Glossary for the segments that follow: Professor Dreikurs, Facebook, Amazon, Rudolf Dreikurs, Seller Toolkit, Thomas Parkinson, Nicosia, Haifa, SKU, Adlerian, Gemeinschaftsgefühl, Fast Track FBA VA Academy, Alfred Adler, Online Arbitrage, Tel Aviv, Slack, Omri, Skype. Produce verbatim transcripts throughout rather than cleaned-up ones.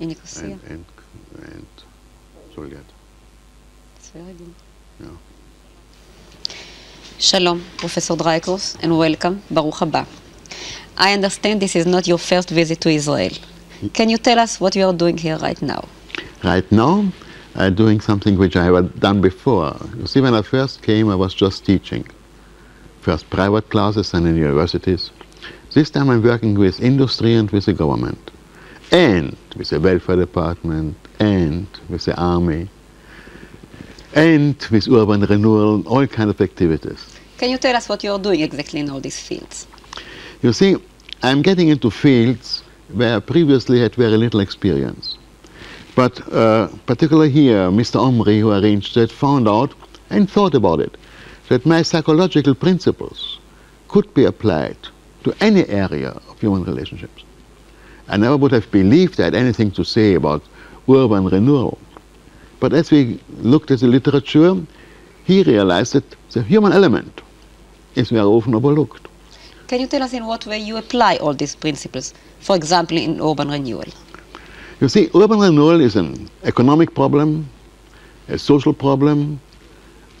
In Nicosia. And, and, and Soledad. That's very good. Yeah. Shalom, Professor Dreikurs, and welcome, Baruch haba. I understand this is not your first visit to Israel. Can you tell us what you are doing here right now? Right now, I'm doing something which I had done before. You see, when I first came, I was just teaching. First private classes and in universities. This time I'm working with industry and with the government. And with the welfare department, and with the army. And with urban renewal, all kinds of activities. Can you tell us what you're doing exactly in all these fields? You see, I'm getting into fields where I previously had very little experience. But uh, particularly here, Mister Omri, who arranged that, found out and thought about it, that my psychological principles could be applied to any area of human relationships. I never would have believed I had anything to say about urban renewal. But as we looked at the literature, he realized that the human element is very often overlooked. Can you tell us in what way you apply all these principles, for example, in urban renewal? You see, urban renewal is an economic problem, a social problem,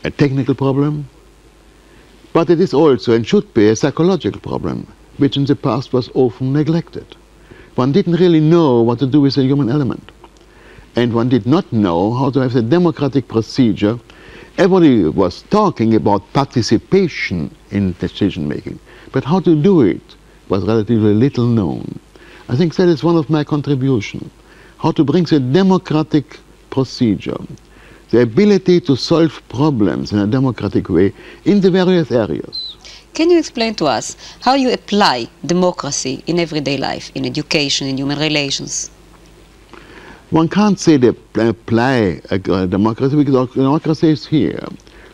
a technical problem, but it is also and should be a psychological problem, which in the past was often neglected. One didn't really know what to do with the human element. And one did not know how to have the democratic procedure. Everybody was talking about participation in decision making, but how to do it was relatively little known. I think that is one of my contributions, how to bring the democratic procedure, the ability to solve problems in a democratic way in the various areas. Can you explain to us how you apply democracy in everyday life, in education, in human relations? One can't say they apply a, a democracy, because democracy is here.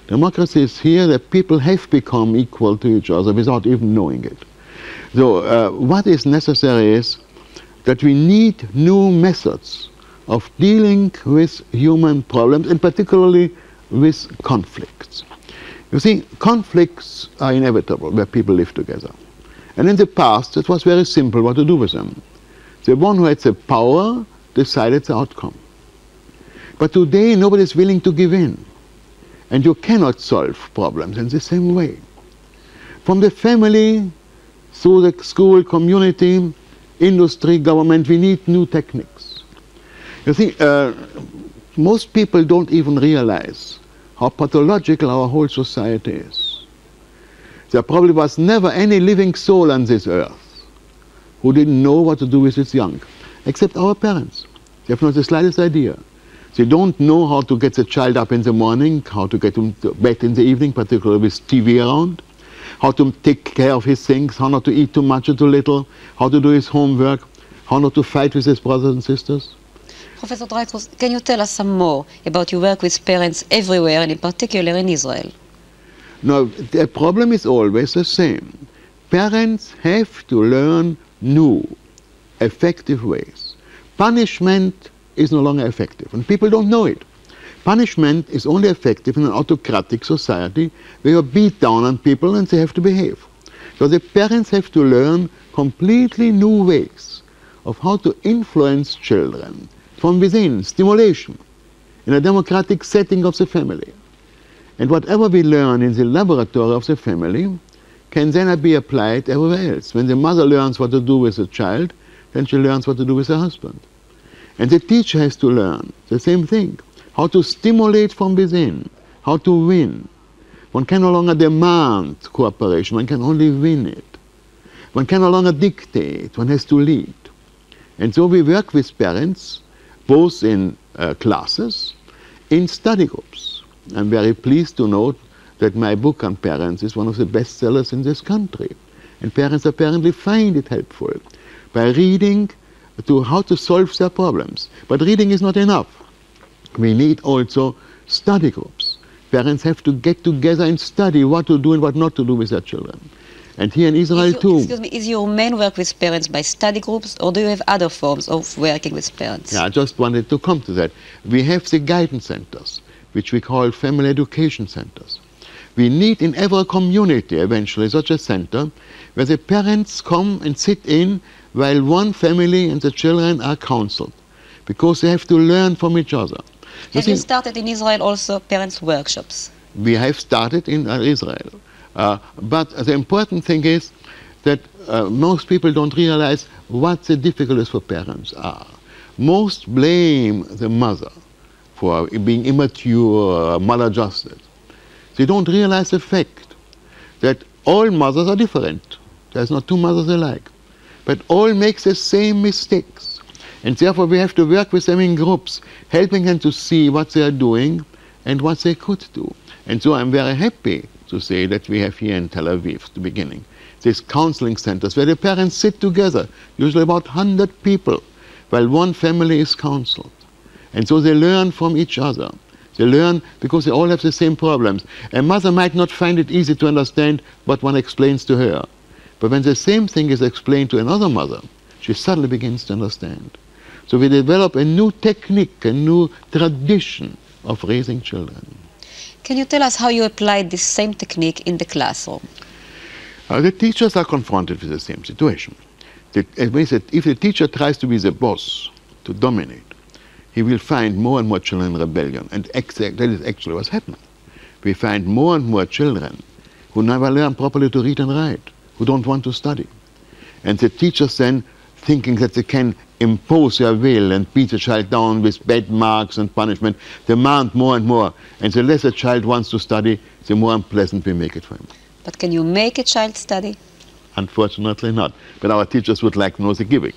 Democracy is here that people have become equal to each other without even knowing it. So uh, what is necessary is that we need new methods of dealing with human problems, and particularly with conflicts. You see, conflicts are inevitable where people live together. And in the past, it was very simple what to do with them. The one who had the power decided the outcome. But today nobody is willing to give in, and you cannot solve problems in the same way. From the family, through the school, community, industry, government, we need new techniques. You see, uh, most people don't even realize how pathological our whole society is. There probably was never any living soul on this earth who didn't know what to do with its young. Except our parents. They have not the slightest idea. They don't know how to get the child up in the morning, how to get him to bed in the evening, particularly with T V around, how to take care of his things, how not to eat too much or too little, how to do his homework, how not to fight with his brothers and sisters. Professor Dreikurs, can you tell us some more about your work with parents everywhere, and in particular in Israel? No, the problem is always the same. Parents have to learn new, effective ways. Punishment is no longer effective, and people don't know it. Punishment is only effective in an autocratic society where you beat down on people and they have to behave. So the parents have to learn completely new ways of how to influence children from within, stimulation, in a democratic setting of the family. And whatever we learn in the laboratory of the family can then be applied everywhere else. When the mother learns what to do with the child, then she learns what to do with her husband. And the teacher has to learn the same thing, how to stimulate from within, how to win. One can no longer demand cooperation, one can only win it. One can no longer dictate, one has to lead. And so we work with parents, both in uh, classes, in study groups. I'm very pleased to note that my book on parents is one of the best sellers in this country. And parents apparently find it helpful, by reading to how to solve their problems. But reading is not enough. We need also study groups. Parents have to get together and study what to do and what not to do with their children. And here in Israel you, too. Excuse me, is your main work with parents by study groups, or do you have other forms of working with parents? Yeah, I just wanted to come to that. We have the guidance centers, which we call family education centers. We need in every community eventually such a center where the parents come and sit in while one family and the children are counseled. because they have to learn from each other. Have the you started in Israel also parents' workshops? We have started in Israel. Uh, but the important thing is that uh, most people don't realize what the difficulties for parents are. Most blame the mother for being immature, maladjusted. They don't realize the fact that all mothers are different. There's not two mothers alike. But all make the same mistakes. And therefore we have to work with them in groups, helping them to see what they are doing and what they could do. And so I'm very happy to say that we have here in Tel Aviv, at the beginning, these counseling centers where the parents sit together, usually about one hundred people, while one family is counseled. And so they learn from each other. They learn because they all have the same problems. A mother might not find it easy to understand what one explains to her. But when the same thing is explained to another mother, she suddenly begins to understand. So we develop a new technique, a new tradition of raising children. Can you tell us how you applied this same technique in the classroom? Uh, the teachers are confronted with the same situation. It means that if the teacher tries to be the boss, to dominate, he will find more and more children in rebellion. And exact, that is actually what's happening. We find more and more children who never learn properly to read and write, who don't want to study. And the teachers then, thinking that they can impose their will and beat the child down with bad marks and punishment, demand more and more. And the less a child wants to study, the more unpleasant we make it for him. But can you make a child study? Unfortunately not. But our teachers would like to know the gimmick.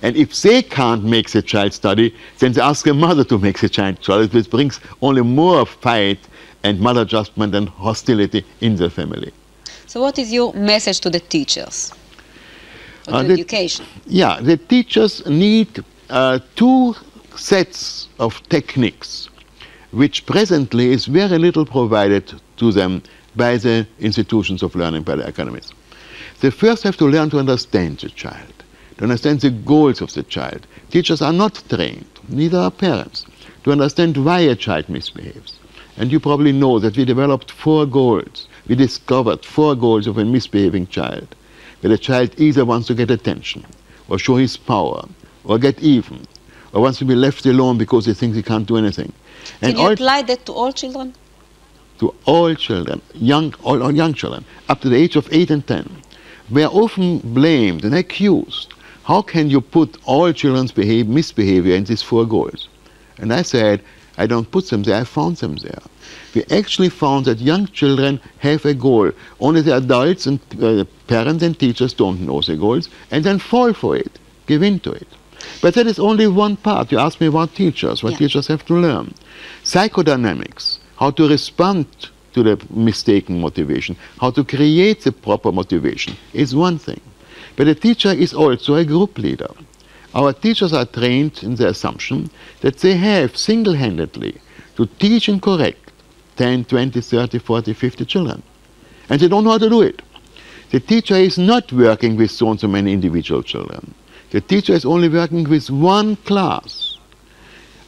And if they can't make the child study, then they ask the mother to make the child study, which brings only more fight and maladjustment and hostility in the family. So what is your message to the teachers? Or uh, to the, education? Yeah, the teachers need uh, two sets of techniques, which presently is very little provided to them by the institutions of learning, by the academies. They first have to learn to understand the child, to understand the goals of the child. Teachers are not trained, neither are parents, to understand why a child misbehaves. And you probably know that we developed four goals. We discovered four goals of a misbehaving child, where the child either wants to get attention, or show his power, or get even, or wants to be left alone because he thinks he can't do anything. Can you apply that to all children? To all children, young, all, all young children, up to the age of eight and ten. We are often blamed and accused. How can you put all children's behave, misbehavior in these four goals? And I said, I don't put them there, I found them there. We actually found that young children have a goal. Only the adults and uh, parents and teachers don't know the goals and then fall for it, give in to it. But that is only one part. You asked me about teachers, what yeah. teachers have to learn. Psychodynamics. How to respond to the mistaken motivation, how to create the proper motivation is one thing. But a teacher is also a group leader. Our teachers are trained in the assumption that they have single-handedly to teach and correct ten, twenty, thirty, forty, fifty children. And they don't know how to do it. The teacher is not working with so and so many individual children. The teacher is only working with one class.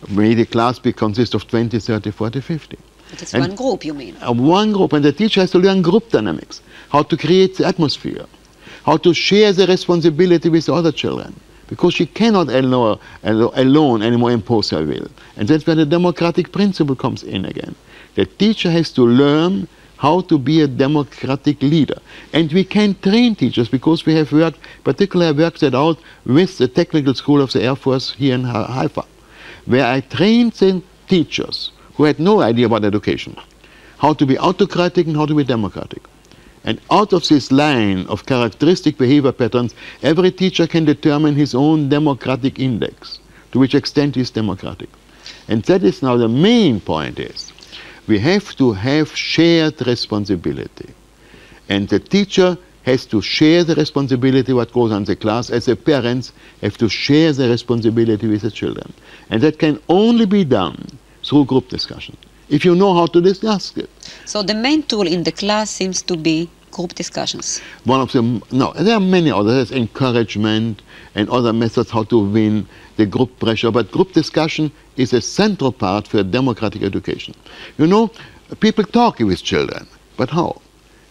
Maybe the class consists of twenty, thirty, forty, fifty. But it's one group, you mean? One group, and the teacher has to learn group dynamics, how to create the atmosphere, how to share the responsibility with the other children, because she cannot alone, alone anymore impose her will. And that's where the democratic principle comes in again. The teacher has to learn how to be a democratic leader. And we can train teachers because we have worked, particularly I worked that out with the Technical School of the Air Force here in Haifa, where I trained the teachers who had no idea about education, how to be autocratic and how to be democratic. And out of this line of characteristic behavior patterns, every teacher can determine his own democratic index, to which extent he is democratic. And that is now the main point is, we have to have shared responsibility. And the teacher has to share the responsibility what goes on in the class, as the parents have to share the responsibility with the children. And that can only be done through group discussion, if you know how to discuss it. So the main tool in the class seems to be group discussions. One of them, no, there are many others, encouragement and other methods how to win the group pressure, but group discussion is a central part for democratic education. You know, people talk with children, but how?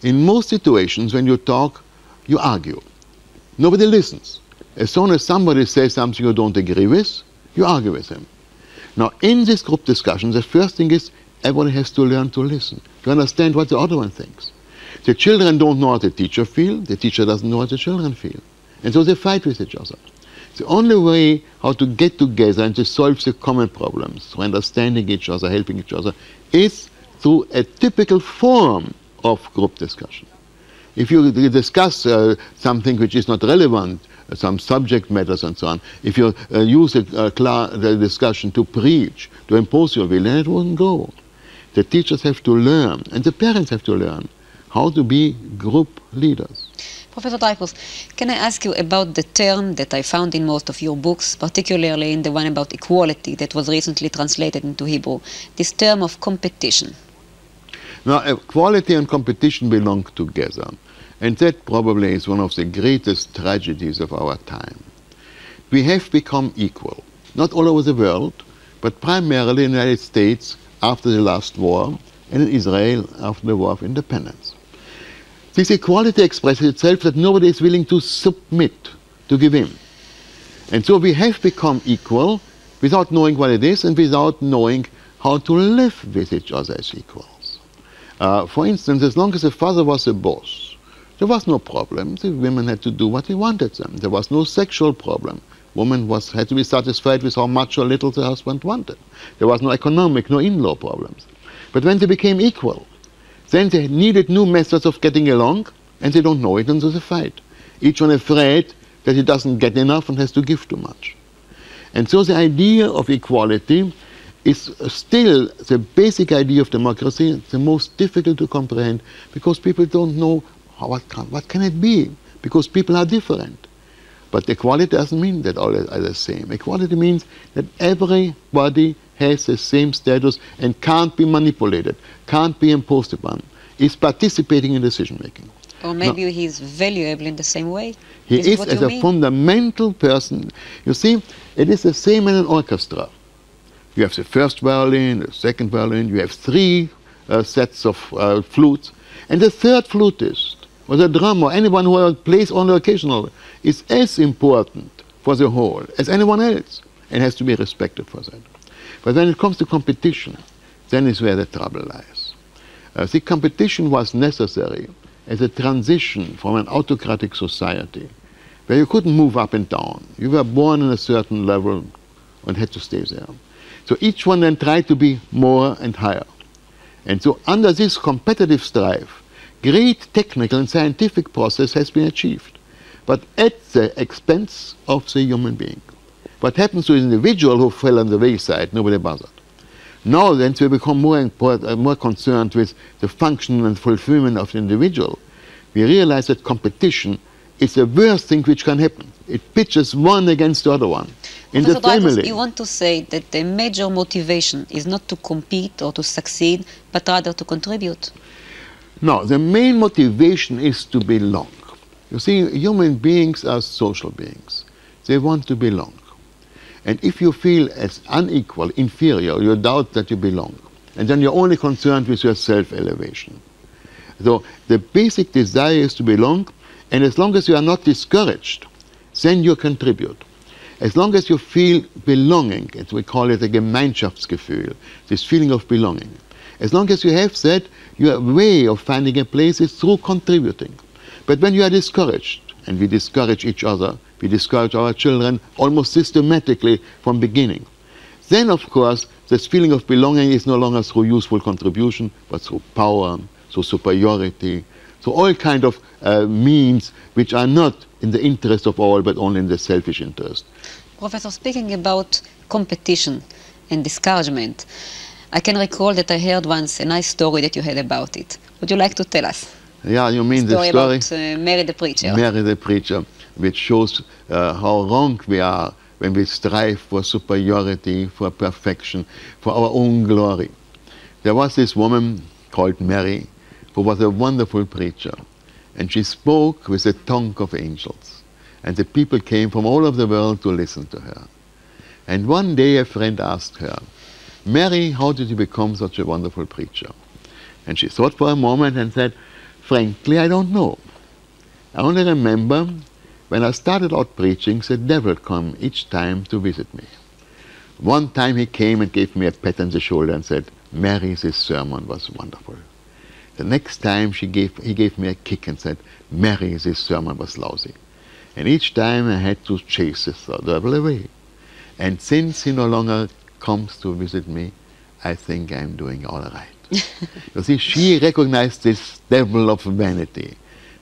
In most situations when you talk, you argue. Nobody listens. As soon as somebody says something you don't agree with, You argue with him. Now, in this group discussion, the first thing is everybody has to learn to listen, to understand what the other one thinks. The children don't know what the teacher feels, the teacher doesn't know what the children feel. And so they fight with each other. The only way how to get together and to solve the common problems, through understanding each other, helping each other, is through a typical form of group discussion. If you discuss uh, something which is not relevant, some subject matters and so on, if you uh, use the, uh, the discussion to preach, to impose your will, then it won't go. The teachers have to learn, and the parents have to learn, how to be group leaders. Professor Dreikurs, can I ask you about the term that I found in most of your books, particularly in the one about equality that was recently translated into Hebrew, this term of competition? Now, equality and competition belong together, and that probably is one of the greatest tragedies of our time. We have become equal, not all over the world, but primarily in the United States after the last war, and in Israel after the War of Independence. This equality expresses itself that nobody is willing to submit, to give in. And so we have become equal without knowing what it is and without knowing how to live with each other as equals. Uh, for instance, as long as the father was a boss, there was no problem. The women had to do what he wanted them. There was no sexual problem. Woman was, had to be satisfied with how much or little the husband wanted. There was no economic, no in-law problems. But when they became equal, then they needed new methods of getting along, and they don't know it, and so they fight. Each one afraid that he doesn't get enough and has to give too much. And so the idea of equality is still the basic idea of democracy, the most difficult to comprehend, because people don't know how, what, can, what can it be, because people are different. But equality doesn't mean that all are the same. Equality means that everybody has the same status and can't be manipulated, can't be imposed upon, is participating in decision-making. Or maybe now, he's valuable in the same way? He is, is as a mean? fundamental person. You see, it is the same in an orchestra. You have the first violin, the second violin, you have three uh, sets of uh, flutes, and the third flutist, or the drummer, anyone who plays only occasionally, is as important for the whole as anyone else, and has to be respected for that. But when it comes to competition, then is where the trouble lies. Uh, the competition was necessary as a transition from an autocratic society, where you couldn't move up and down. You were born in a certain level and had to stay there. So each one then tried to be more and higher. And so under this competitive strife, great technical and scientific process has been achieved, but at the expense of the human being. What happens to the individual who fell on the wayside? Nobody bothered. Now then, we become more, important, more concerned with the function and fulfillment of the individual. We realize that competition is the worst thing which can happen. It pitches one against the other one. In Professor the family. Dreikurs, you want to say that the major motivation is not to compete or to succeed, but rather to contribute? No, the main motivation is to belong. You see, human beings are social beings. They want to belong. And if you feel as unequal, inferior, you doubt that you belong. And then you're only concerned with your self-elevation. So the basic desire is to belong, and as long as you are not discouraged, then you contribute. As long as you feel belonging, and we call it a Gemeinschaftsgefühl, this feeling of belonging. As long as you have that, your way of finding a place is through contributing. But when you are discouraged, and we discourage each other, we discourage our children almost systematically from beginning. Then, of course, this feeling of belonging is no longer through useful contribution, but through power, through superiority, through all kinds of uh, means which are not in the interest of all, but only in the selfish interest. Professor, speaking about competition and discouragement, I can recall that I heard once a nice story that you had about it. Would you like to tell us? Yeah, you mean story the story about uh, Mary the Preacher. Mary the Preacher, which shows uh, how wrong we are when we strive for superiority, for perfection, for our own glory. There was this woman called Mary who was a wonderful preacher, and she spoke with the tongue of angels, and the people came from all over the world to listen to her. And one day a friend asked her, "Mary, how did you become such a wonderful preacher?" And she thought for a moment and said, "Frankly, I don't know. I only remember when I started out preaching, the devil came each time to visit me. One time he came and gave me a pat on the shoulder and said, "Mary, this sermon was wonderful." The next time she gave, he gave me a kick and said, "Mary, this sermon was lousy." And each time I had to chase this devil away. And since he no longer comes to visit me, I think I'm doing all right. You see, she recognized this devil of vanity,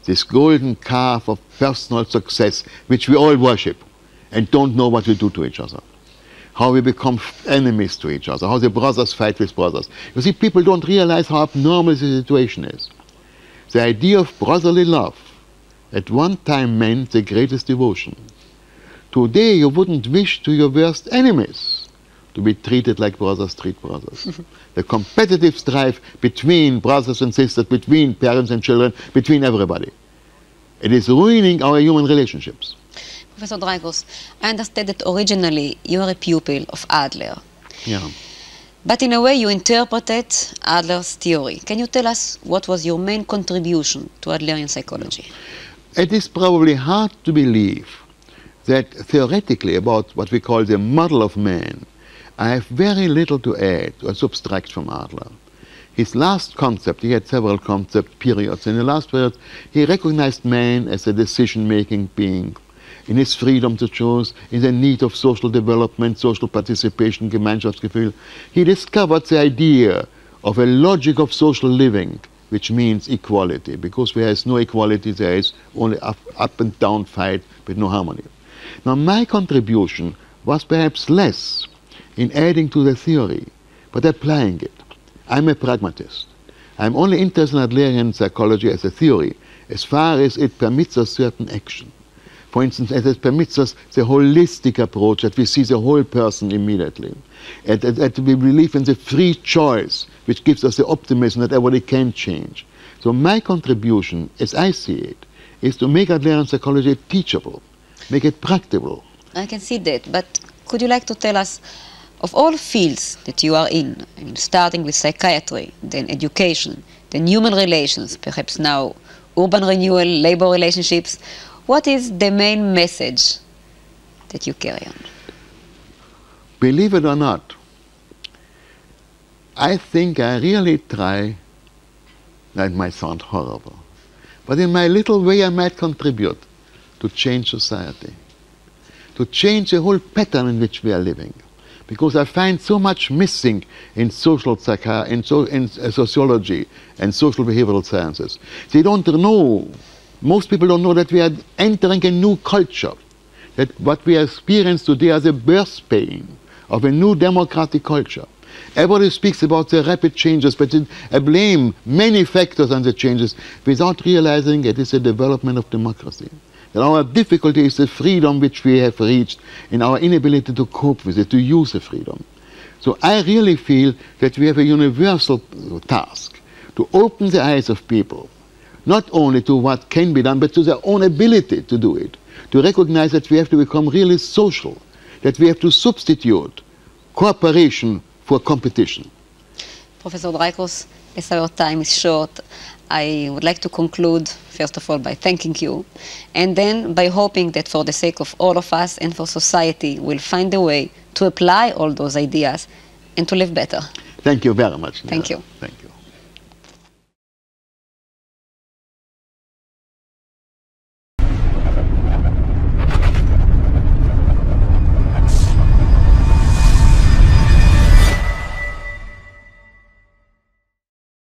this golden calf of personal success, which we all worship and don't know what we do to each other. How we become enemies to each other, how the brothers fight with brothers. You see, people don't realize how abnormal the situation is. The idea of brotherly love at one time meant the greatest devotion. Today you wouldn't wish to your worst enemies to be treated like brothers treat brothers. The competitive strife between brothers and sisters, between parents and children, between everybody. It is ruining our human relationships. Professor Dreikurs, I understand that originally you are a pupil of Adler. Yeah. But in a way you interpreted Adler's theory. Can you tell us what was your main contribution to Adlerian psychology? It is probably hard to believe that theoretically about what we call the model of man, I have very little to add or subtract from Adler. His last concept, he had several concept periods. In the last period, he recognized man as a decision-making being, in his freedom to choose, in the need of social development, social participation, Gemeinschaftsgefühl. He discovered the idea of a logic of social living, which means equality. Because where there is no equality, there is only up, up and down fight with no harmony. Now, my contribution was perhaps less in adding to the theory, but applying it. I'm a pragmatist. I'm only interested in Adlerian psychology as a theory, as far as it permits us certain action. For instance, as it permits us the holistic approach, that we see the whole person immediately, and that we believe in the free choice, which gives us the optimism that everybody can change. So my contribution, as I see it, is to make Adlerian psychology teachable, make it practicable. I can see that, but could you like to tell us, of all fields that you are in, starting with psychiatry, then education, then human relations, perhaps now urban renewal, labor relationships, what is the main message that you carry on? Believe it or not, I think I really try, that might sound horrible, but in my little way I might contribute to change society, to change the whole pattern in which we are living. Because I find so much missing in social psychi in, so in sociology and social behavioral sciences. They don't know. Most people don't know that we are entering a new culture, that what we experience today as a birth pain of a new democratic culture. Everybody speaks about the rapid changes, but I blame many factors on the changes without realizing it is a development of democracy. That our difficulty is the freedom which we have reached and our inability to cope with it, to use the freedom. So I really feel that we have a universal task to open the eyes of people, not only to what can be done, but to their own ability to do it, to recognize that we have to become really social, that we have to substitute cooperation for competition. Professor Dreikurs, as our time is short, I would like to conclude, first of all, by thanking you, and then by hoping that for the sake of all of us and for society, we'll find a way to apply all those ideas and to live better. Thank you very much. Thank you. Thank you.